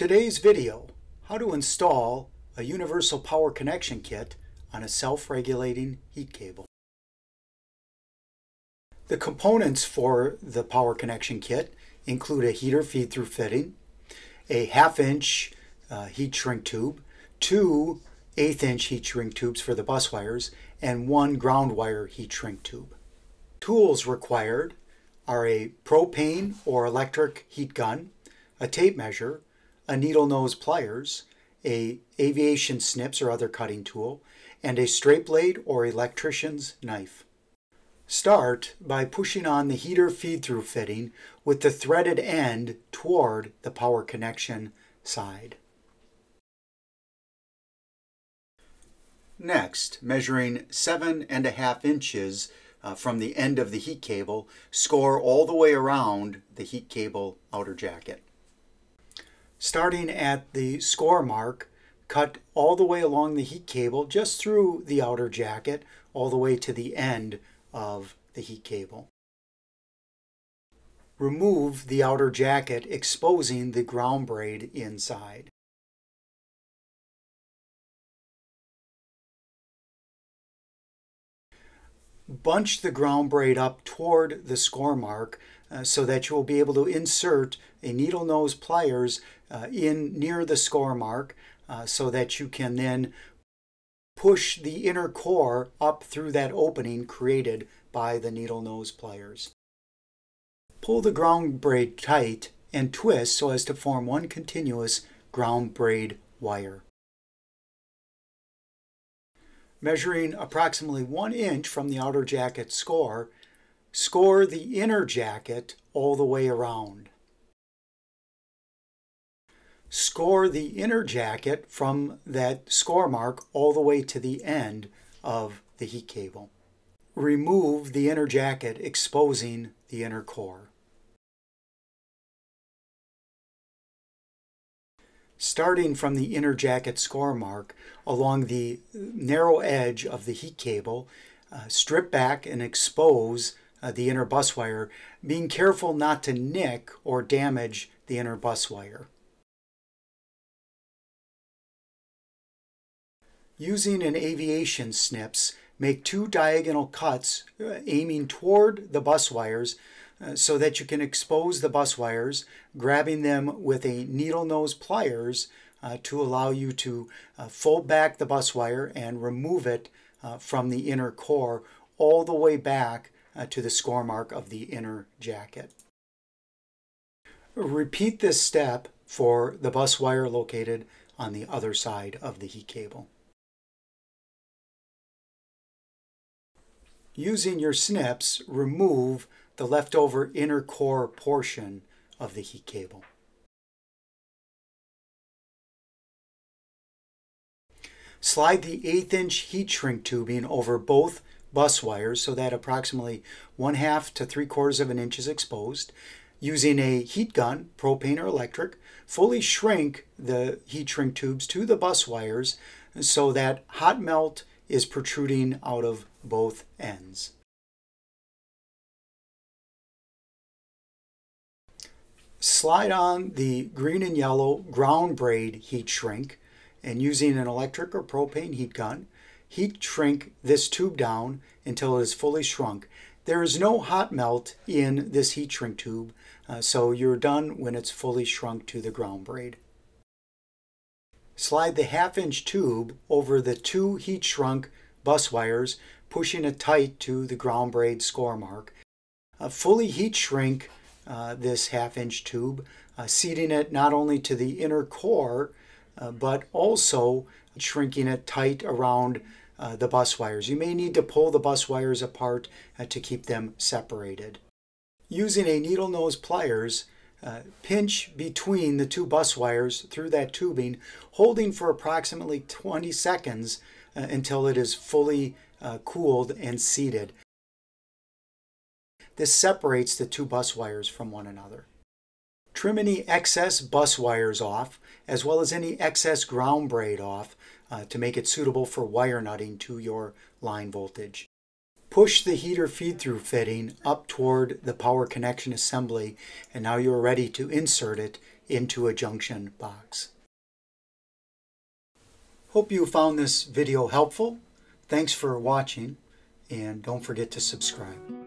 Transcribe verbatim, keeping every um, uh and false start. Today's video, how to install a universal power connection kit on a self-regulating heat cable. The components for the power connection kit include a heater feed-through fitting, a half-inch uh, heat shrink tube, two eighth-inch heat shrink tubes for the bus wires, and one ground wire heat shrink tube. Tools required are a propane or electric heat gun, a tape measure, a needle nose pliers, a aviation snips or other cutting tool, and a straight blade or electrician's knife. Start by pushing on the heater feed-through fitting with the threaded end toward the power connection side. Next, measuring seven and a half inches uh, from the end of the heat cable, score all the way around the heat cable outer jacket. Starting at the score mark, cut all the way along the heat cable, just through the outer jacket, all the way to the end of the heat cable. Remove the outer jacket, exposing the ground braid inside. Bunch the ground braid up toward the score mark uh, so that you will be able to insert a needle nose pliers uh, in near the score mark uh, so that you can then push the inner core up through that opening created by the needle nose pliers. Pull the ground braid tight and twist so as to form one continuous ground braid wire. Measuring approximately one inch from the outer jacket score, score the inner jacket all the way around. Score the inner jacket from that score mark all the way to the end of the heat cable. Remove the inner jacket, exposing the inner core. Starting from the inner jacket score mark along the narrow edge of the heat cable, uh, strip back and expose uh, the inner bus wire, being careful not to nick or damage the inner bus wire. Using an aviation snips, make two diagonal cuts uh, aiming toward the bus wires uh, so that you can expose the bus wires, grabbing them with a needle nose pliers uh, to allow you to uh, fold back the bus wire and remove it uh, from the inner core all the way back uh, to the score mark of the inner jacket. Repeat this step for the bus wire located on the other side of the heat cable. Using your snips, remove the leftover inner core portion of the heat cable. Slide the eighth inch heat shrink tubing over both bus wires so that approximately one half to three quarters of an inch is exposed. Using a heat gun, propane or electric, fully shrink the heat shrink tubes to the bus wires so that hot melt is protruding out of both ends. Slide on the green and yellow ground braid heat shrink, and using an electric or propane heat gun, heat shrink this tube down until it is fully shrunk. There is no hot melt in this heat shrink tube, uh, so you're done when it's fully shrunk to the ground braid. Slide the half-inch tube over the two heat-shrunk bus wires, pushing it tight to the ground braid score mark. Uh, fully heat-shrink uh, this half-inch tube, uh, seating it not only to the inner core, uh, but also shrinking it tight around uh, the bus wires. You may need to pull the bus wires apart uh, to keep them separated. Using a needle nose pliers, Uh, pinch between the two bus wires through that tubing, holding for approximately twenty seconds uh, until it is fully uh, cooled and seated. This separates the two bus wires from one another. Trim any excess bus wires off, as well as any excess ground braid off uh, to make it suitable for wire nutting to your line voltage. Push the heater feed-through fitting up toward the power connection assembly, and now you're ready to insert it into a junction box. Hope you found this video helpful. Thanks for watching, and don't forget to subscribe.